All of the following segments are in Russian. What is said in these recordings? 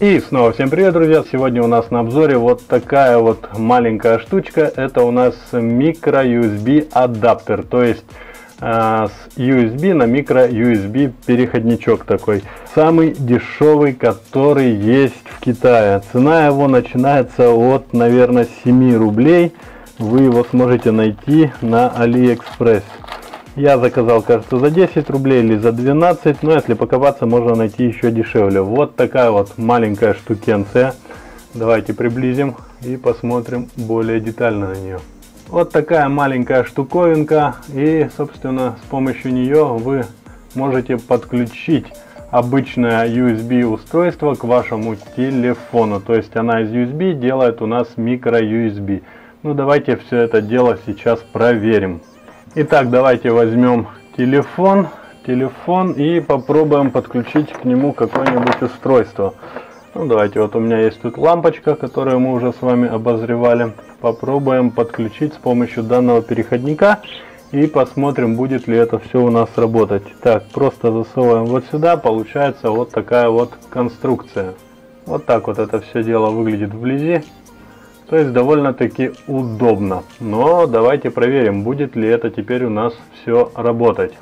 И снова всем привет, друзья! Сегодня у нас на обзоре вот такая вот маленькая штучка. Это у нас Micro USB адаптер, то есть с USB на Micro USB переходничок такой. Самый дешевый, который есть в Китае. Цена его начинается от, наверное, 7 рублей. Вы его сможете найти на AliExpress. Я заказал, кажется, за 10 рублей или за 12, но если покопаться, можно найти еще дешевле. Вот такая вот маленькая штукенция. Давайте приблизим и посмотрим более детально на нее. Вот такая маленькая штуковинка, и, собственно, с помощью нее вы можете подключить обычное USB устройство к вашему телефону. То есть она из USB делает у нас micro USB. Ну давайте все это дело сейчас проверим. Итак, давайте возьмем телефон и попробуем подключить к нему какое-нибудь устройство. Ну, давайте, вот у меня есть тут лампочка, которую мы уже с вами обозревали. Попробуем подключить с помощью данного переходника и посмотрим, будет ли это все у нас работать. Так, просто засовываем вот сюда, получается вот такая вот конструкция. Вот так вот это все дело выглядит вблизи. То есть довольно-таки удобно. Но давайте проверим, будет ли это теперь у нас все работать.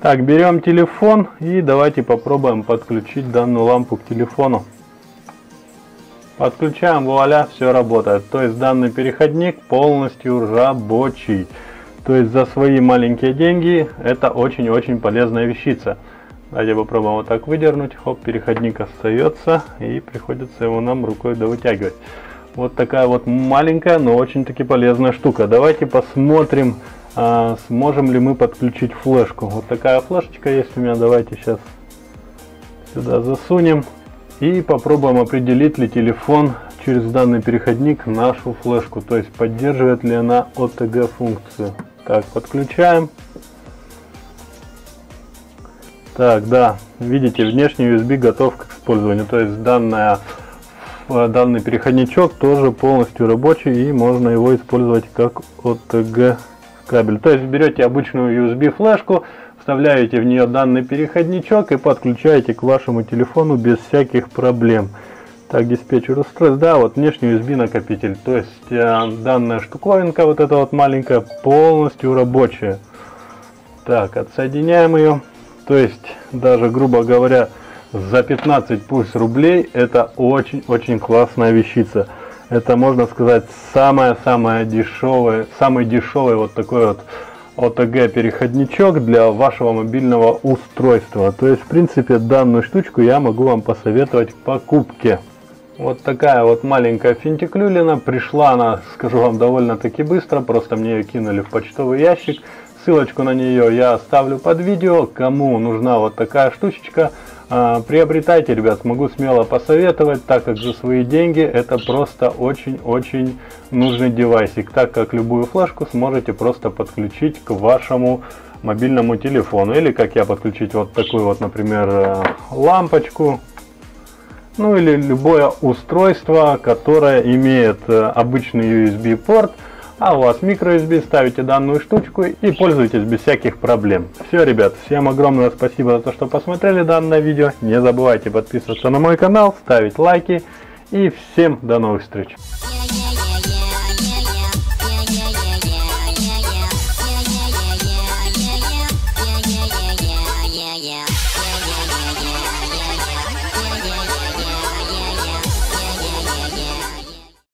Так, берем телефон и давайте попробуем подключить данную лампу к телефону. Подключаем, вуаля, все работает. То есть данный переходник полностью рабочий. То есть за свои маленькие деньги это очень-очень полезная вещица. Давайте попробуем вот так выдернуть. Хоп, переходник остается и приходится его нам рукой довытягивать. Вот такая вот маленькая, но очень-таки полезная штука. Давайте посмотрим, сможем ли мы подключить флешку. Вот такая флешечка есть у меня. Давайте сейчас сюда засунем и попробуем, определит ли телефон через данный переходник нашу флешку. То есть поддерживает ли она OTG функцию. Так, подключаем. Так, да, видите, внешний USB готов к использованию. То есть данный переходничок тоже полностью рабочий, и можно его использовать как OTG кабель. То есть берете обычную USB флешку, вставляете в нее данный переходничок и подключаете к вашему телефону без всяких проблем. Так, диспетчер устройств, да, вот внешний USB накопитель. То есть данная штуковинка, вот эта вот маленькая, полностью рабочая. Так, отсоединяем ее. То есть даже, грубо говоря, за 15 пусть рублей это очень-очень классная вещица. Это, можно сказать, самый дешевый вот такой вот OTG переходничок для вашего мобильного устройства. То есть, в принципе, данную штучку я могу вам посоветовать к покупке. Вот такая вот маленькая финтиклюлина. Пришла она, скажу вам, довольно-таки быстро. Просто мне ее кинули в почтовый ящик. Ссылочку на нее я оставлю под видео. Кому нужна вот такая штучечка, приобретайте, ребят, могу смело посоветовать, так как за свои деньги это просто очень-очень нужный девайсик, так как любую флешку сможете просто подключить к вашему мобильному телефону. Или как я, подключить вот такую вот, например, лампочку, ну или любое устройство, которое имеет обычный USB порт. А у вас microUSB, ставите данную штучку и пользуйтесь без всяких проблем. Все, ребят, всем огромное спасибо за то, что посмотрели данное видео. Не забывайте подписываться на мой канал, ставить лайки. И всем до новых встреч.